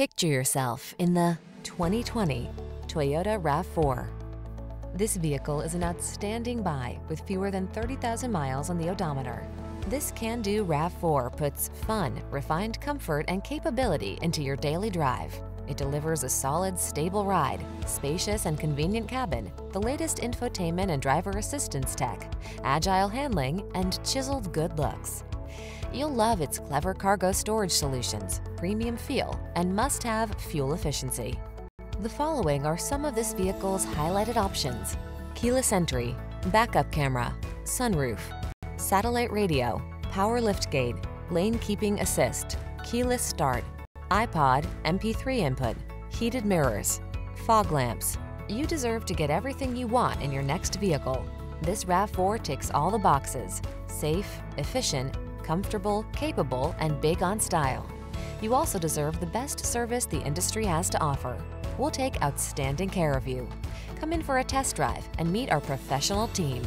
Picture yourself in the 2020 Toyota RAV4. This vehicle is an outstanding buy with fewer than 30,000 miles on the odometer. This can-do RAV4 puts fun, refined comfort, and capability into your daily drive. It delivers a solid, stable ride, spacious and convenient cabin, the latest infotainment and driver assistance tech, agile handling, and chiseled good looks. You'll love its clever cargo storage solutions, premium feel, and must-have fuel efficiency. The following are some of this vehicle's highlighted options: keyless entry, backup camera, sunroof, satellite radio, power liftgate, lane keeping assist, keyless start, iPod, MP3 input, heated mirrors, fog lamps. You deserve to get everything you want in your next vehicle. This RAV4 ticks all the boxes: safe, efficient, comfortable, capable, and big on style. You also deserve the best service the industry has to offer. We'll take outstanding care of you. Come in for a test drive and meet our professional team.